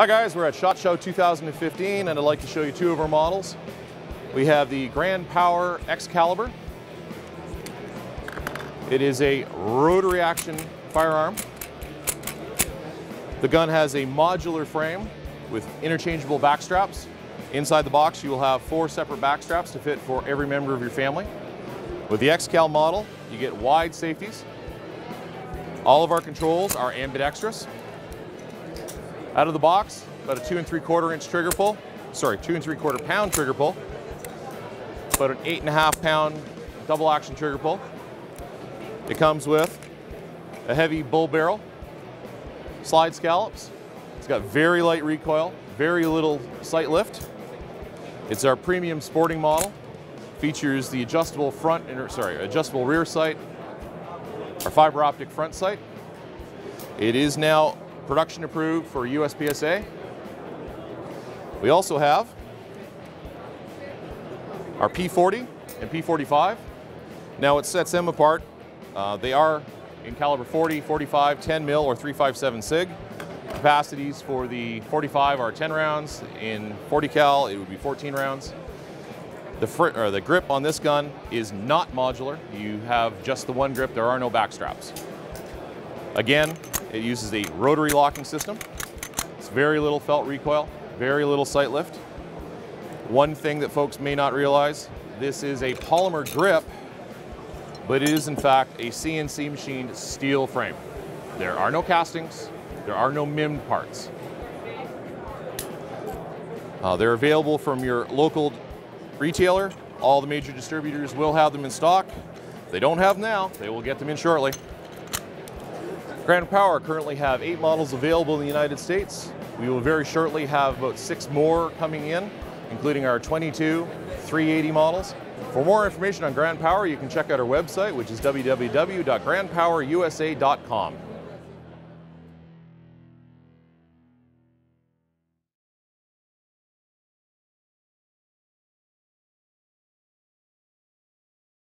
Hi guys, we're at SHOT Show 2015 and I'd like to show you two of our models. We have the Grand Power X-Calibur. It is a rotary action firearm. The gun has a modular frame with interchangeable back straps. Inside the box you will have four separate back straps to fit for every member of your family. With the X-Cal model you get wide safeties. All of our controls are ambidextrous. Out of the box, about a 2 3/4 inch trigger pull, sorry, 2 3/4 pound trigger pull, about an 8.5 pound double action trigger pull. It comes with a heavy bull barrel, slide scallops. It's got very light recoil, very little sight lift. It's our premium sporting model. Features the adjustable adjustable rear sight, our fiber optic front sight. It is now production approved for USPSA. We also have our P40 and P45. Now what sets them apart, they are in caliber 40, 45, 10 mil or 357 SIG. Capacities for the 45 are 10 rounds. In 40 cal, it would be 14 rounds. The grip on this gun is not modular. You have just the one grip. There are no back straps. Again, it uses a rotary locking system. It's very little felt recoil, very little sight lift. One thing that folks may not realize, this is a polymer grip, but it is in fact a CNC machined steel frame. There are no castings, there are no MIM parts. They're available from your local retailer. All the major distributors will have them in stock. If they don't have them now, they will get them in shortly. Grand Power currently have 8 models available in the United States. We will very shortly have about 6 more coming in, including our 22, 380 models. For more information on Grand Power, you can check out our website, which is www.grandpowerusa.com.